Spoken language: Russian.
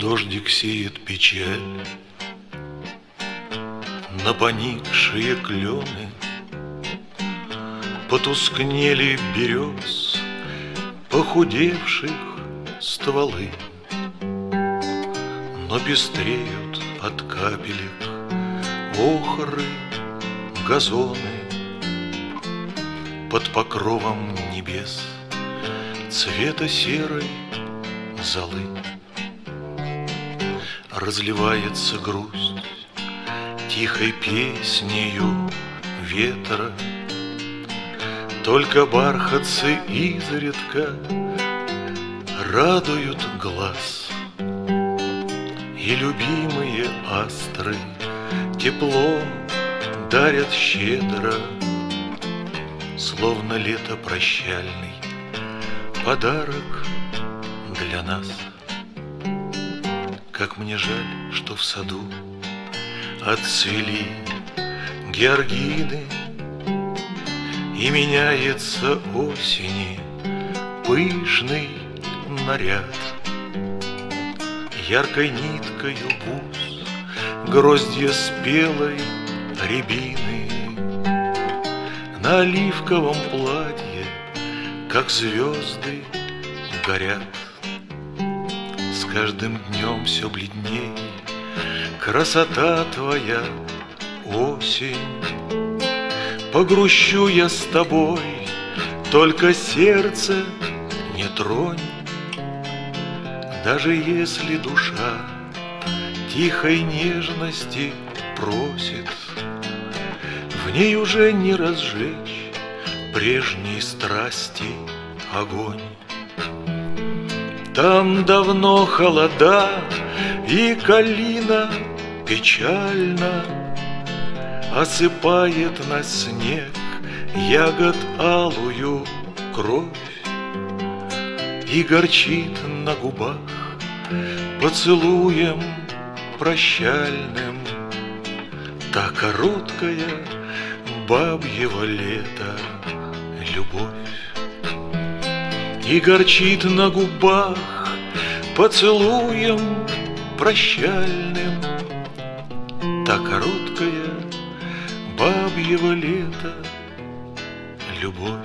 Дождик сеет печаль на поникшие клены, потускнели берез похудевших стволы, но пестреют от капелек охры газоны. Под покровом небес цвета серой золы разливается грусть тихой песнею ветра. Только бархатцы изредка радуют глаз, и любимые астры тепло дарят щедро, словно лето прощальный подарок для нас. Как мне жаль, что в саду отцвели георгины, и меняется осени пышный наряд. Яркой ниткою бус гроздья спелой рябины, на оливковом платье, как звезды, горят. С каждым днем все бледней красота твоя, осень. Погрущу я с тобой, только сердце не тронь. Даже если душа тихой нежности просит, в ней уже не разжечь прежней страсти огонь. Там давно холода, и калина печально осыпает на снег ягод алую кровь, и горчит на губах поцелуем прощальным та короткая бабьего лета любовь. И горчит на губах поцелуем прощальным та короткая бабьего лета любовь.